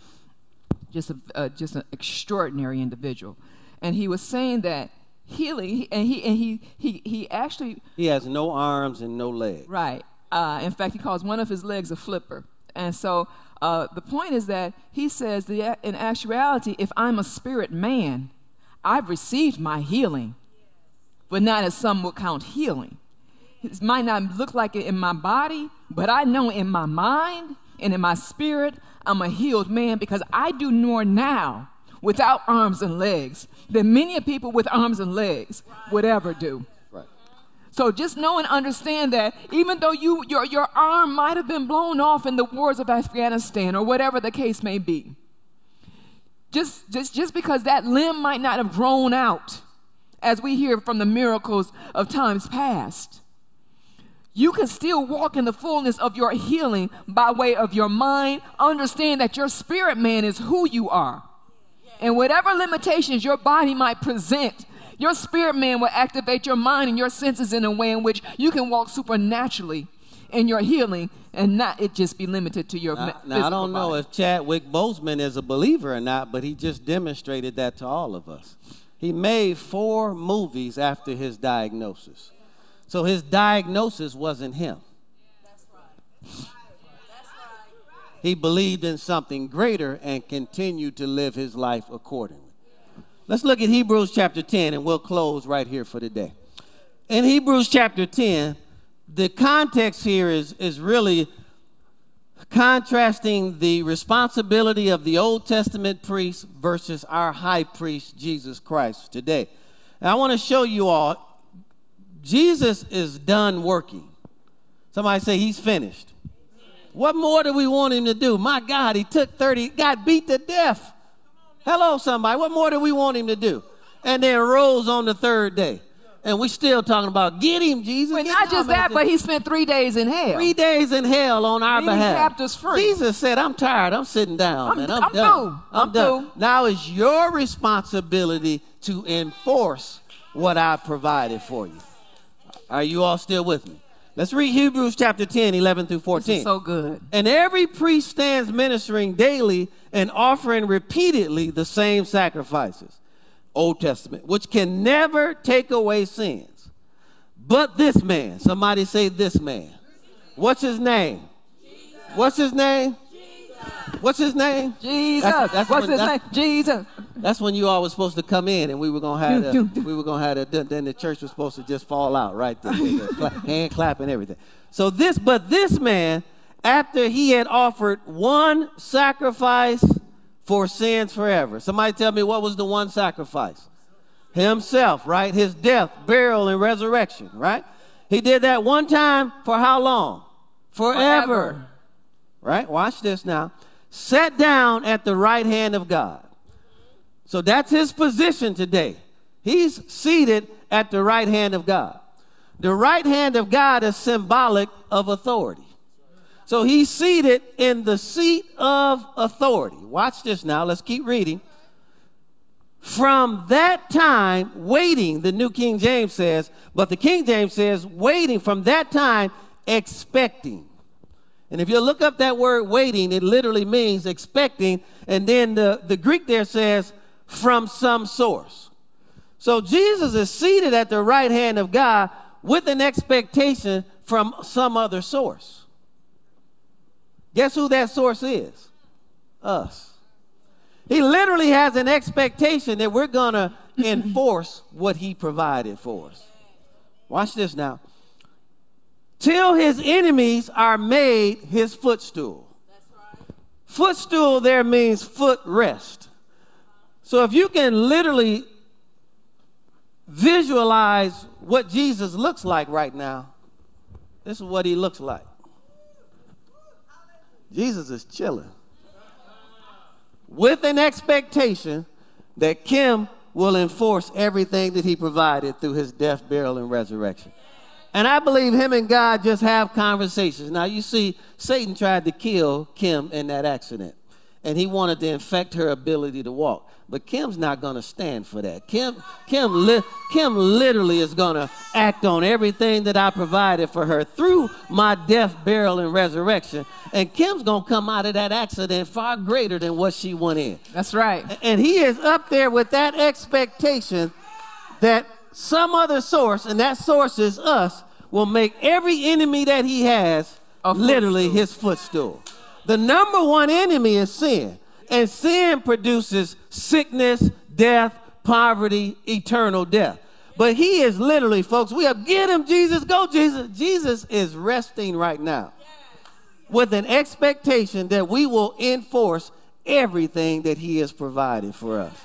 just, a, uh, just an extraordinary individual. And he was saying that healing, and he and he he he actually he has no arms and no legs. Right. Uh, in fact, he calls one of his legs a flipper. And so uh, the point is that he says that in actuality, if I'm a spirit man, I've received my healing, but not as some would count healing. It might not look like it in my body, but I know in my mind and in my spirit, I'm a healed man because I do more now without arms and legs than many people with arms and legs would ever do. Right. So just know and understand that even though you, your, your arm might have been blown off in the wars of Afghanistan or whatever the case may be, just, just, just because that limb might not have grown out, as we hear from the miracles of times past, you can still walk in the fullness of your healing by way of your mind. Understand that your spirit man is who you are. And whatever limitations your body might present, your spirit man will activate your mind and your senses in a way in which you can walk supernaturally in your healing and not it just be limited to your now, physical now I don't body. know if Chadwick Boseman is a believer or not, but he just demonstrated that to all of us. He made four movies after his diagnosis. So his diagnosis wasn't him. That's right. He believed in something greater and continued to live his life accordingly. Let's look at Hebrews chapter ten, and we'll close right here for today. In Hebrews chapter ten, the context here is, is really contrasting the responsibility of the Old Testament priest versus our high priest, Jesus Christ, today. And I want to show you all, Jesus is done working. Somebody say he's finished. What more do we want him to do? My God, he took thirty, got beat to death. Hello, somebody. What more do we want him to do? And then rose on the third day. And we're still talking about, get him, Jesus. Well, not just that, but he spent three days in hell. Three days in hell on our behalf. He kept us free. Jesus said, I'm tired. I'm sitting down. I'm, I'm, I'm done. Through. I'm done. Now it's your responsibility to enforce what I provided for you. Are you all still with me? Let's read Hebrews chapter ten, eleven through fourteen. This is so good. And every priest stands ministering daily and offering repeatedly the same sacrifices, Old Testament, which can never take away sins. But this man, somebody say this man. What's his name? Jesus. What's his name? Jesus. What's his name? Jesus. That's, that's What's when, his that's, name? Jesus. That's when you all was supposed to come in, and we were gonna have do, the, do, do. we were gonna have the, then the church was supposed to just fall out right there, hand clap and everything. So this, but this man, after he had offered one sacrifice for sins forever. Somebody tell me what was the one sacrifice? Himself, right? His death, burial, and resurrection, right? He did that one time for how long? Forever. Forever. Right? Watch this now. Sat down at the right hand of God. So that's his position today. He's seated at the right hand of God. The right hand of God is symbolic of authority. So he's seated in the seat of authority. Watch this now. Let's keep reading. From that time, waiting, the New King James says, but the King James says, waiting from that time, expecting. And if you look up that word waiting, it literally means expecting. And then the, the Greek there says, from some source. So Jesus is seated at the right hand of God with an expectation from some other source. Guess who that source is? Us. He literally has an expectation that we're going to enforce what he provided for us. Watch this now. Till his enemies are made his footstool. That's right. Footstool there means foot rest. So if you can literally visualize what Jesus looks like right now, this is what he looks like. Jesus is chilling, with an expectation that Kim will enforce everything that he provided through his death, burial, and resurrection. And I believe him and God just have conversations. Now, you see, Satan tried to kill Kim in that accident, and he wanted to infect her ability to walk. But Kim's not going to stand for that. Kim, Kim, li Kim literally is going to act on everything that I provided for her through my death, burial, and resurrection. And Kim's going to come out of that accident far greater than what she went in. That's right. And he is up there with that expectation that some other source, and that source is us, will make every enemy that he has literally his footstool. The number one enemy is sin. And sin produces sickness, death, poverty, eternal death. But he is literally, folks, we have, get him, Jesus, go, Jesus. Jesus is resting right now with an expectation that we will enforce everything that he has provided for us.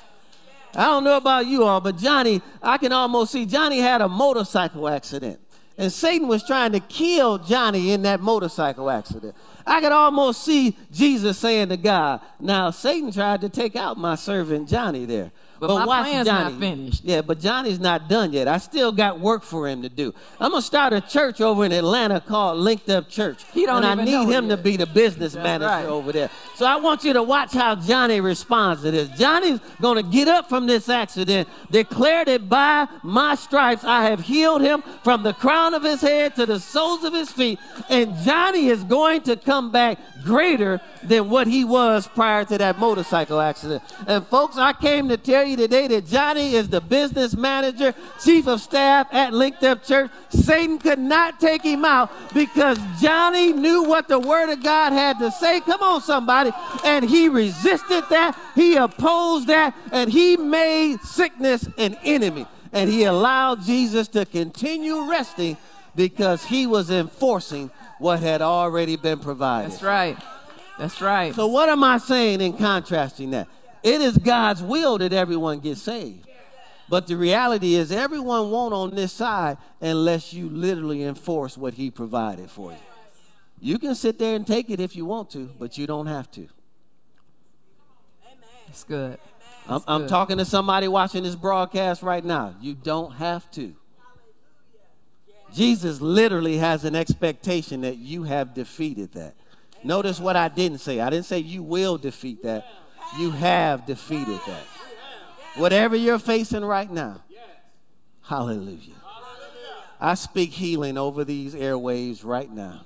I don't know about you all, but Johnny, I can almost see Johnny had a motorcycle accident. And Satan was trying to kill Johnny in that motorcycle accident. I could almost see Jesus saying to God, now Satan tried to take out my servant Johnny there. But, but my watch plan's Johnny. Not finished. Yeah, but Johnny's not done yet. I still got work for him to do. I'm going to start a church over in Atlanta called Linked Up Church. He don't and even I need him to be the business That's manager right. over there. So I want you to watch how Johnny responds to this. Johnny's going to get up from this accident, declare that by my stripes I have healed him from the crown of his head to the soles of his feet. And Johnny is going to come back greater than what he was prior to that motorcycle accident. And folks, I came to tell you today that Johnny is the business manager, chief of staff at Linked Up Church. Satan could not take him out because Johnny knew what the word of God had to say. Come on, somebody. And he resisted that. He opposed that. And he made sickness an enemy. And he allowed Jesus to continue resting because he was enforcing what had already been provided. That's right. That's right. So what am I saying in contrasting that? It is God's will that everyone gets saved. But the reality is everyone won't on this side unless you literally enforce what he provided for you. You can sit there and take it if you want to, but you don't have to. That's good. I'm, I'm talking to somebody watching this broadcast right now. You don't have to. Jesus literally has an expectation that you have defeated that. Notice what I didn't say. I didn't say you will defeat that. You have defeated that. Whatever you're facing right now, hallelujah. I speak healing over these airwaves right now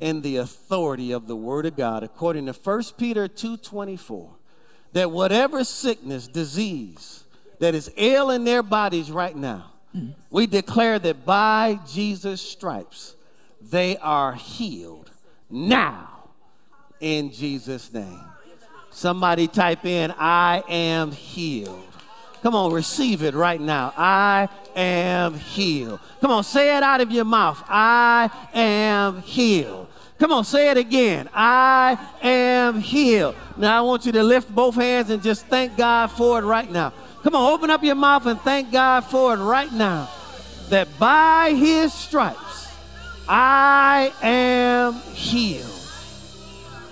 in the authority of the Word of God, according to First Peter two twenty-four, that whatever sickness, disease that is ailing their bodies right now, we declare that by Jesus' stripes they are healed now in Jesus' name. Somebody type in, I am healed. Come on, receive it right now. I am healed. Come on, say it out of your mouth. I am healed. Come on, say it again. I am healed. Now, I want you to lift both hands and just thank God for it right now. Come on, open up your mouth and thank God for it right now. That by his stripes, I am healed.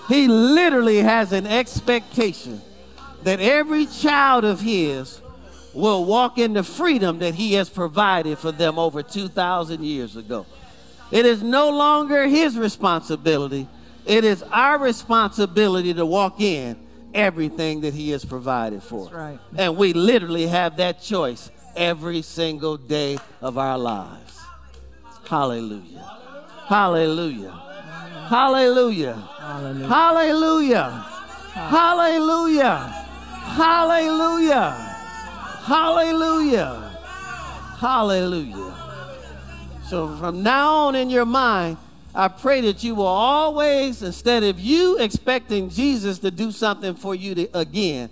He literally has an expectation that every child of his will walk in the freedom that he has provided for them over two thousand years ago. It is no longer his responsibility. It is our responsibility to walk in everything that he has provided for us. Right. And we literally have that choice every single day of our lives. Hallelujah. Hallelujah. Hallelujah. Hallelujah. Hallelujah. Hallelujah. Hallelujah. Hallelujah. Hallelujah. So from now on in your mind, I pray that you will always, instead of you expecting Jesus to do something for you to, again,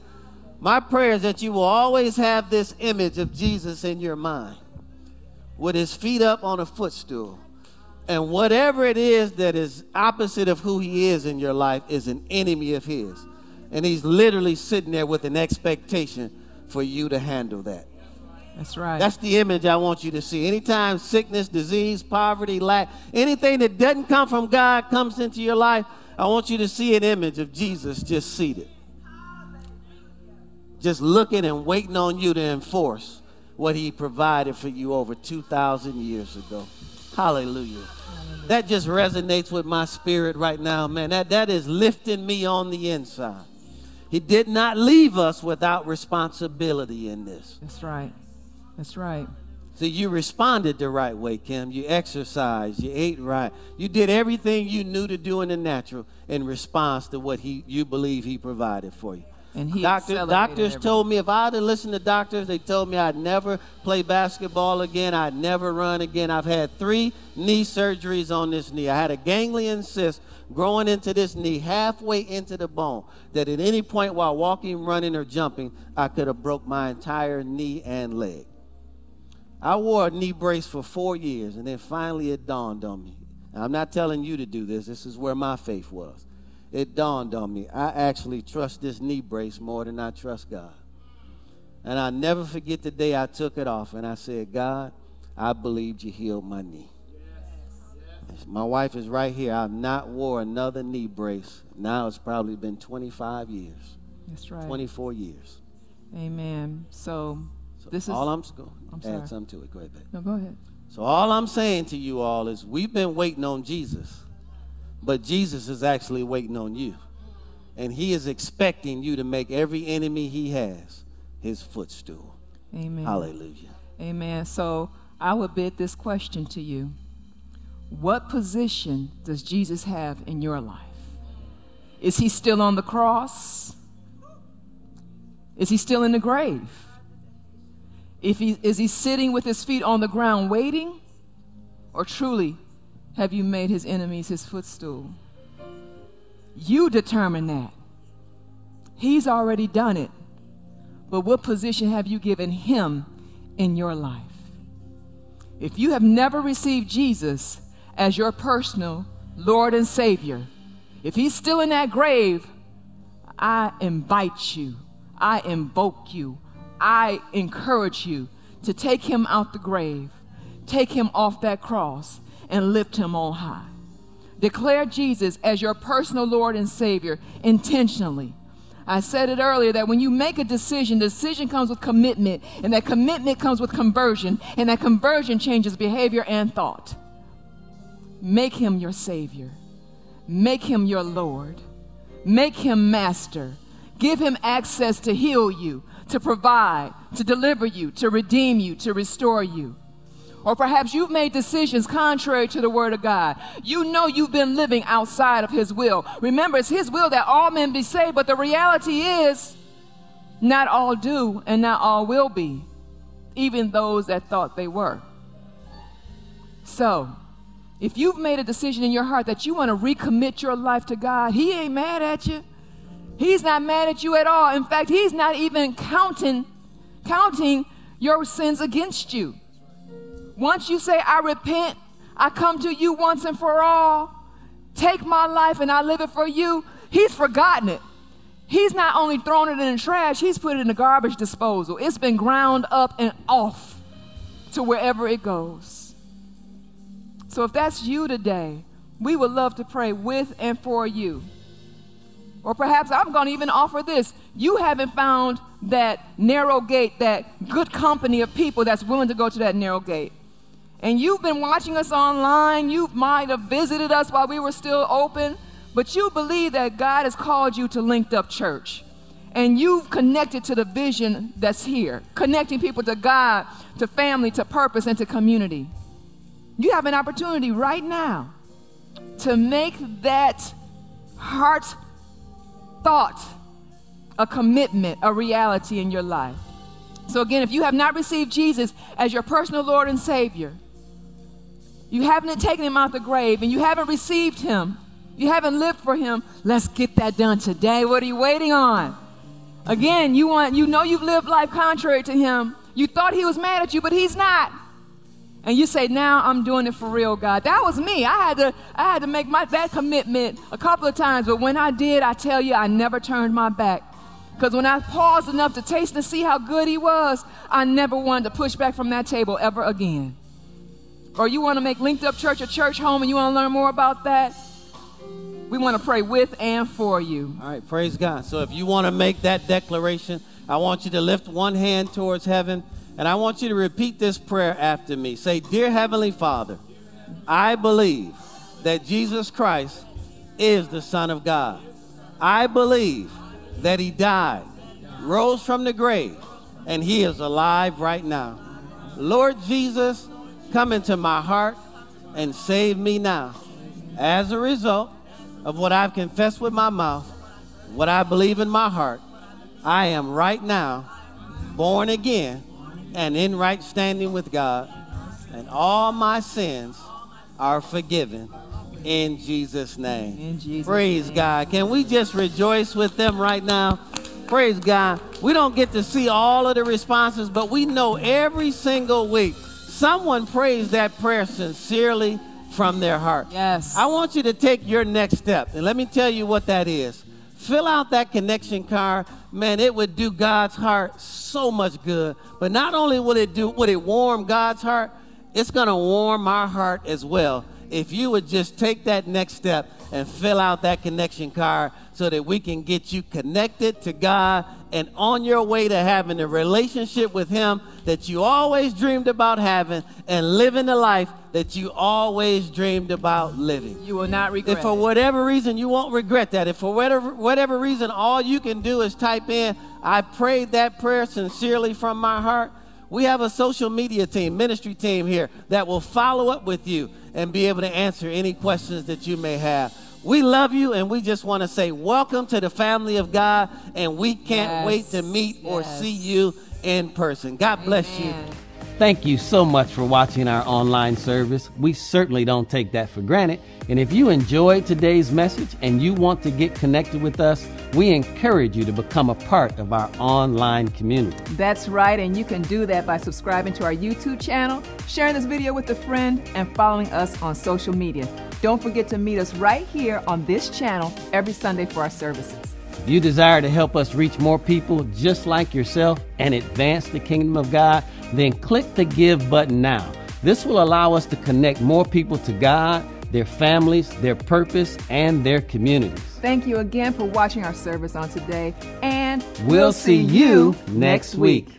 my prayer is that you will always have this image of Jesus in your mind with his feet up on a footstool. And whatever it is that is opposite of who he is in your life is an enemy of his. And he's literally sitting there with an expectation for you to handle that. That's right. That's the image I want you to see. Anytime sickness, disease, poverty, lack, anything that doesn't come from God comes into your life, I want you to see an image of Jesus just seated, just looking and waiting on you to enforce what he provided for you over two thousand years ago. Hallelujah. Hallelujah. That just resonates with my spirit right now, man. That, that is lifting me on the inside. He did not leave us without responsibility in this. That's right. That's right. So you responded the right way, Kim. You exercised. You ate right. You did everything you knew to do in the natural in response to what he, you believe he provided for you. And he Doctor, doctors everything. told me if I had to listen to doctors, they told me I'd never play basketball again. I'd never run again. I've had three knee surgeries on this knee. I had a ganglion cyst growing into this knee, halfway into the bone, that at any point while walking, running, or jumping, I could have broke my entire knee and leg. I wore a knee brace for four years, and then finally it dawned on me. Now, I'm not telling you to do this. This is where my faith was. It dawned on me. I actually trust this knee brace more than I trust God. And I'll never forget the day I took it off, and I said, God, I believed you healed my knee. My wife is right here. I've not wore another knee brace. Now it's probably been twenty-five years. That's right. twenty-four years. Amen. So, so this all is... all I'm... I'm add something to it. Go ahead, babe. No, go ahead. So all I'm saying to you all is we've been waiting on Jesus, but Jesus is actually waiting on you. And he is expecting you to make every enemy he has his footstool. Amen. Hallelujah. Amen. So I would bid this question to you. What position does Jesus have in your life? Is he still on the cross? Is he still in the grave? If he, is he sitting with his feet on the ground waiting? Or truly, have you made his enemies his footstool? You determine that. He's already done it. But what position have you given him in your life? If you have never received Jesus as your personal Lord and Savior, if he's still in that grave, I invite you, I invoke you, I encourage you to take him out the grave, take him off that cross, and lift him on high. Declare Jesus as your personal Lord and Savior intentionally. I said it earlier that when you make a decision, the decision comes with commitment, and that commitment comes with conversion, and that conversion changes behavior and thought. Make him your Savior. Make him your Lord. Make him master. Give him access to heal you, to provide, to deliver you, to redeem you, to restore you. Or perhaps you've made decisions contrary to the word of God. You know you've been living outside of his will. Remember, it's his will that all men be saved, but the reality is not all do and not all will be, even those that thought they were. So, if you've made a decision in your heart that you want to recommit your life to God, he ain't mad at you. He's not mad at you at all. In fact, he's not even counting, counting your sins against you. Once you say, I repent, I come to you once and for all, take my life and I live it for you, he's forgotten it. He's not only thrown it in the trash, he's put it in the garbage disposal. It's been ground up and off to wherever it goes. So if that's you today, we would love to pray with and for you. Or perhaps I'm going to even offer this. You haven't found that narrow gate, that good company of people that's willing to go to that narrow gate. And you've been watching us online. You might have visited us while we were still open. But you believe that God has called you to Linked Up Church. And you've connected to the vision that's here. Connecting people to God, to family, to purpose, and to community. You have an opportunity right now to make that heart thought a commitment, a reality in your life. So again, if you have not received Jesus as your personal Lord and Savior, you haven't taken him out the grave and you haven't received him, you haven't lived for him, let's get that done today. What are you waiting on? Again, you want, you know you've lived life contrary to him. You thought he was mad at you, but he's not. And you say, now I'm doing it for real, God. That was me. I had to, I had to make my, that commitment a couple of times. But when I did, I tell you, I never turned my back. Because when I paused enough to taste and see how good he was, I never wanted to push back from that table ever again. Or you want to make Linked Up Church a church home and you want to learn more about that? We want to pray with and for you. All right, praise God. So if you want to make that declaration, I want you to lift one hand towards heaven. And I want you to repeat this prayer after me. Say, Dear Heavenly Father, I believe that Jesus Christ is the Son of God. I believe that he died, rose from the grave, and he is alive right now. Lord Jesus, come into my heart and save me now. As a result of what I've confessed with my mouth, what I believe in my heart, I am right now born again and in right standing with God, and all my sins are forgiven. In Jesus' name. In Jesus' Praise name. God. Can we just rejoice with them right now? Praise God. We don't get to see all of the responses, but we know every single week someone prays that prayer sincerely from their heart. Yes. I want you to take your next step, and let me tell you what that is. Fill out that connection card. Man, it would do God's heart so much good. But not only will it do, would it warm God's heart, it's going to warm our heart as well. If you would just take that next step and fill out that connection card so that we can get you connected to God and on your way to having a relationship with him that you always dreamed about having and living the life that you always dreamed about living. You will not regret it. If for whatever reason, you won't regret that. If for whatever, whatever reason, all you can do is type in, I prayed that prayer sincerely from my heart, we have a social media team, ministry team here that will follow up with you and be able to answer any questions that you may have. We love you, and we just want to say welcome to the family of God, and we can't yes. wait to meet yes. or see you in person. God Amen. Bless you. Thank you so much for watching our online service. We certainly don't take that for granted. And if you enjoyed today's message and you want to get connected with us, we encourage you to become a part of our online community. That's right, and you can do that by subscribing to our YouTube channel, sharing this video with a friend, and following us on social media. Don't forget to meet us right here on this channel every Sunday for our services. If you desire to help us reach more people just like yourself and advance the kingdom of God, then click the Give button now. This will allow us to connect more people to God, their families, their purpose, and their communities. Thank you again for watching our service on today, and we'll, we'll see you next week.